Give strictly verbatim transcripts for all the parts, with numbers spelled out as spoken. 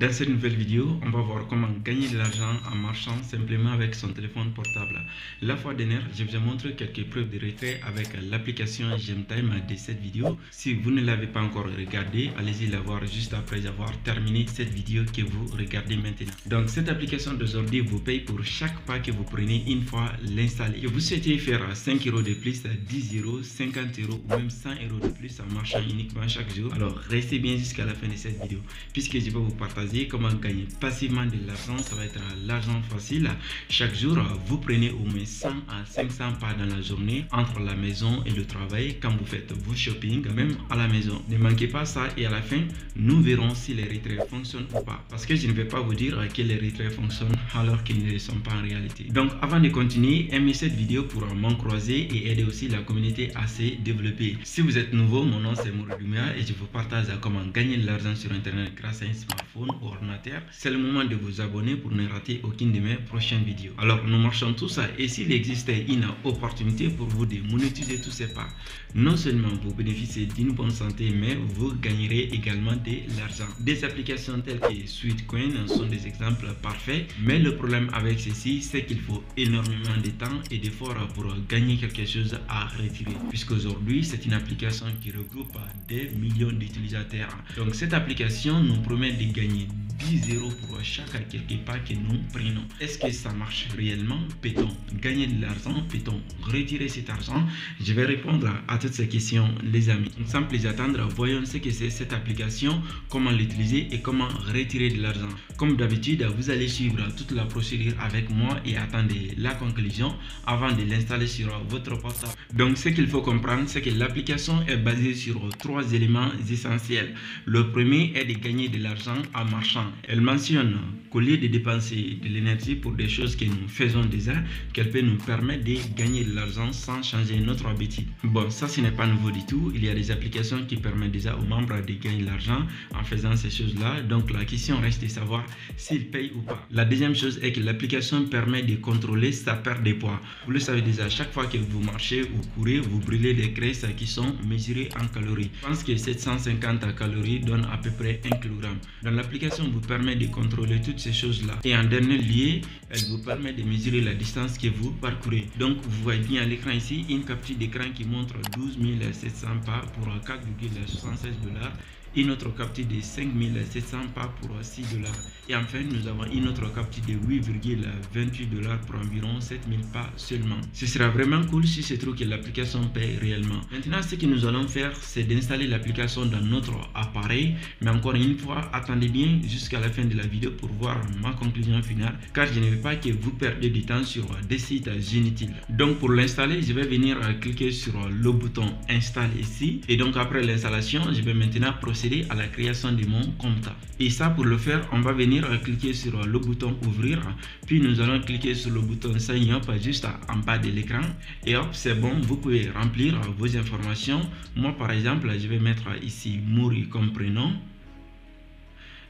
Dans cette nouvelle vidéo, on va voir comment gagner de l'argent en marchant simplement avec son téléphone portable. La fois dernière, je vous ai montré quelques preuves de retrait avec l'application GemTime de cette vidéo. Si vous ne l'avez pas encore regardée, allez-y la voir juste après avoir terminé cette vidéo que vous regardez maintenant. Donc cette application d'aujourd'hui vous paye pour chaque pas que vous prenez une fois l'installer. Si vous souhaitez faire cinq euros de plus, dix euros, cinquante euros ou même cent euros de plus en marchant uniquement chaque jour, alors restez bien jusqu'à la fin de cette vidéo puisque je vais vous partager comment gagner passivement de l'argent. Ça va être l'argent facile. Chaque jour, vous prenez au moins cent à cinq cents pas dans la journée entre la maison et le travail, quand vous faites vos shopping, même à la maison. Ne manquez pas ça et à la fin, nous verrons si les retraits fonctionnent ou pas. Parce que je ne vais pas vous dire que les retraits fonctionnent alors qu'ils ne le sont pas en réalité. Donc avant de continuer, aimez cette vidéo pour m'encroiser et aider aussi la communauté à se développer. Si vous êtes nouveau, mon nom c'est Mory Doumbouya et je vous partage comment gagner de l'argent sur internet grâce à un smartphone. Ordinateur, c'est le moment de vous abonner pour ne rater aucune de mes prochaines vidéos. Alors nous marchons tous et s'il existait une opportunité pour vous de monétiser tous ces pas, non seulement vous bénéficiez d'une bonne santé, mais vous gagnerez également de l'argent. Des applications telles que Sweetcoin sont des exemples parfaits, mais le problème avec ceci, c'est qu'il faut énormément de temps et d'efforts pour gagner quelque chose à retirer, puisqu'aujourd'hui c'est une application qui regroupe des millions d'utilisateurs. Donc cette application nous promet de gagner dix euros pour chaque quelque pas que nous prenons. Est-ce que ça marche réellement? Peut-on gagner de l'argent? Peut-on retirer cet argent? Je vais répondre à toutes ces questions, les amis. Donc, sans plus attendre, voyons ce que c'est cette application, comment l'utiliser et comment retirer de l'argent. Comme d'habitude, vous allez suivre toute la procédure avec moi et attendez la conclusion avant de l'installer sur votre portable. Donc, ce qu'il faut comprendre, c'est que l'application est basée sur trois éléments essentiels. Le premier est de gagner de l'argent en marchand. Elle mentionne qu'au lieu de dépenser de l'énergie pour des choses que nous faisons déjà, qu'elle peut nous permettre de gagner de l'argent sans changer notre habitude. Bon, ça ce n'est pas nouveau du tout. Il y a des applications qui permettent déjà aux membres de gagner de l'argent en faisant ces choses-là. Donc la question reste de savoir s'ils payent ou pas. La deuxième chose est que l'application permet de contrôler sa perte de poids. Vous le savez déjà, chaque fois que vous marchez ou courez, vous brûlez des graisses qui sont mesurées en calories. Je pense que sept cent cinquante calories donnent à peu près un kilogramme. Dans la L'application vous permet de contrôler toutes ces choses-là. Et en dernier lieu, elle vous permet de mesurer la distance que vous parcourez. Donc, vous voyez bien à l'écran ici une capture d'écran qui montre douze mille sept cents pas pour quatre virgule soixante-seize dollars. Une autre capture de cinq mille sept cents pas pour six dollars. Et enfin, nous avons une autre capture de huit virgule vingt-huit dollars pour environ sept mille pas seulement. Ce sera vraiment cool si se trouve que l'application paye réellement. Maintenant, ce que nous allons faire, c'est d'installer l'application dans notre appareil. Mais encore une fois, attendez bien jusqu'à la fin de la vidéo pour voir ma conclusion finale, car je ne veux pas que vous perdiez du temps sur des sites inutiles. Donc, pour l'installer, je vais venir cliquer sur le bouton installe ici. Et donc, après l'installation, je vais maintenant procéder à la création de mon compte. Et ça, pour le faire, on va venir cliquer sur le bouton ouvrir, puis nous allons cliquer sur le bouton sign up juste en bas de l'écran, et hop, c'est bon, vous pouvez remplir vos informations. Moi par exemple, je vais mettre ici Mory comme prénom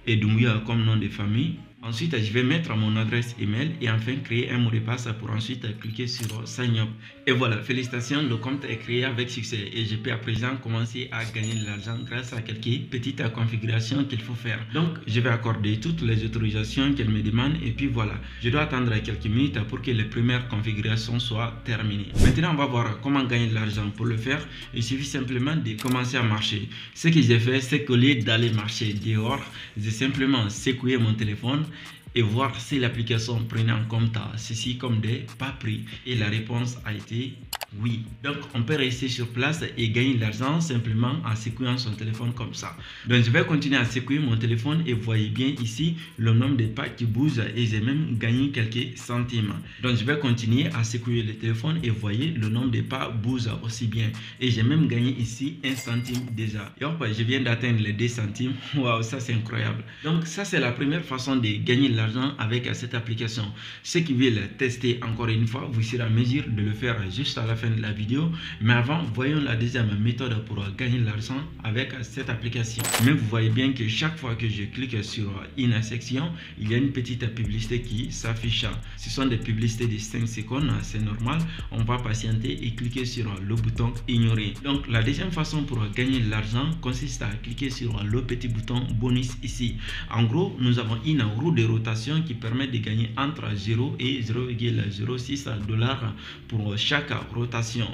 et Doumbouya comme nom de famille. Ensuite, je vais mettre mon adresse email et enfin créer un mot de passe pour ensuite cliquer sur Sign Up. Et voilà, félicitations, le compte est créé avec succès et je peux à présent commencer à gagner de l'argent grâce à quelques petites configurations qu'il faut faire. Donc, je vais accorder toutes les autorisations qu'elle me demande et puis voilà. Je dois attendre quelques minutes pour que les premières configurations soient terminées. Maintenant, on va voir comment gagner de l'argent. Pour le faire, il suffit simplement de commencer à marcher. Ce que j'ai fait, c'est qu'au lieu d'aller marcher dehors, j'ai simplement secoué mon téléphone et voir si l'application prenait en compte ceci comme des pas pris. Et la réponse a été oui. Donc on peut rester sur place et gagner de l'argent simplement en secouant son téléphone comme ça. Donc je vais continuer à secouer mon téléphone et voyez bien ici le nombre de pas qui bougent et j'ai même gagné quelques centimes. Donc je vais continuer à secouer le téléphone et voyez le nombre de pas bouge aussi bien. Et j'ai même gagné ici un centime déjà. Et hop, je viens d'atteindre les deux centimes. Waouh, ça c'est incroyable. Donc ça c'est la première façon de gagner de l'argent d'argent avec cette application. Ceux qui veulent tester encore une fois, vous serez en mesure de le faire juste à la fin de la vidéo. Mais avant, voyons la deuxième méthode pour gagner de l'argent avec cette application. Mais vous voyez bien que chaque fois que je clique sur une section, il y a une petite publicité qui s'affiche. Ce sont des publicités de cinq secondes, c'est normal. On va patienter et cliquer sur le bouton ignorer. Donc la deuxième façon pour gagner de l'argent consiste à cliquer sur le petit bouton bonus ici. En gros, nous avons une roue de rotation qui permet de gagner entre zéro et zéro virgule zéro six dollars pour chaque rotation.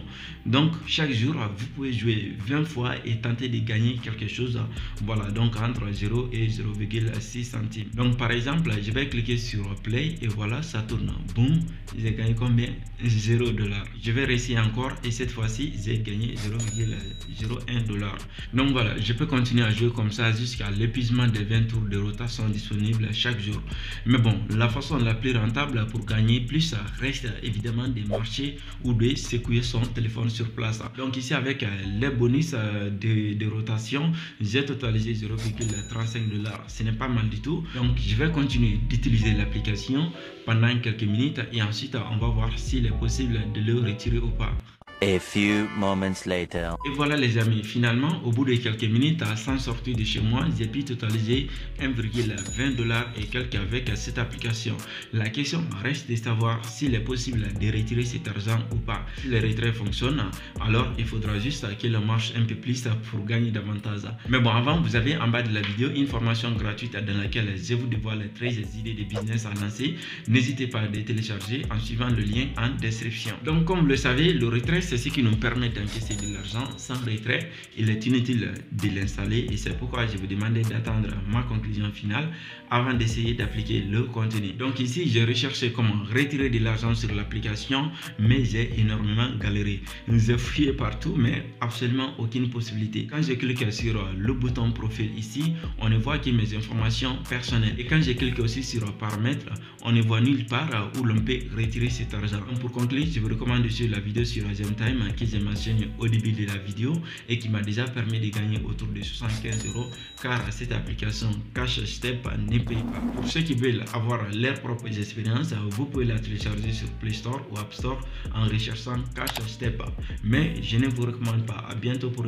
Donc chaque jour, vous pouvez jouer vingt fois et tenter de gagner quelque chose. Voilà, donc entre zéro et zéro virgule six centimes. Donc par exemple, je vais cliquer sur play et voilà, ça tourne. Boum, j'ai gagné combien? Zéro dollars. Je vais réessayer encore et cette fois-ci, j'ai gagné zéro virgule zéro un dollars. Donc voilà, je peux continuer à jouer comme ça jusqu'à l'épuisement des vingt tours de rotation disponibles chaque jour. Mais bon, la façon la plus rentable pour gagner plus reste évidemment de marcher ou de secouer son téléphone sur place. Donc ici, avec les bonus de, de rotation, j'ai totalisé zéro virgule trente-cinq dollars. Ce n'est pas mal du tout. Donc je vais continuer d'utiliser l'application pendant quelques minutes et ensuite on va voir s'il est possible de le retirer ou pas. A few moments later. Et voilà les amis, finalement au bout de quelques minutes sans sortir de chez moi, j'ai pu totaliser un virgule vingt dollars et quelques avec cette application. La question reste de savoir s'il est possible de retirer cet argent ou pas. Si le retrait fonctionne, alors il faudra juste qu'il marche un peu plus pour gagner davantage. Mais bon, avant, vous avez en bas de la vidéo une formation gratuite dans laquelle je vous dévoile treize idées de business à lancer. N'hésitez pas à les télécharger en suivant le lien en description. Donc comme vous le savez, le retrait c'est ce qui nous permet d'encaisser de l'argent. Sans retrait, il est inutile de l'installer et c'est pourquoi je vous demandais d'attendre ma conclusion finale avant d'essayer d'appliquer le contenu. Donc ici, j'ai recherché comment retirer de l'argent sur l'application, mais j'ai énormément galéré. J'ai fouillé partout, mais absolument aucune possibilité. Quand je clique sur le bouton profil ici, on ne voit que mes informations personnelles. Et quand je clique aussi sur paramètres, on ne voit nulle part où l'on peut retirer cet argent. Donc pour conclure, je vous recommande de suivre la vidéo sur GemTime qui j'ai mentionné au début de la vidéo et qui m'a déjà permis de gagner autour de soixante-quinze euros car cette application Cash Step ne paye pas. Pour ceux qui veulent avoir leurs propres expériences, vous pouvez la télécharger sur Play Store ou App Store en recherchant Cash Step. Mais je ne vous recommande pas. À bientôt pour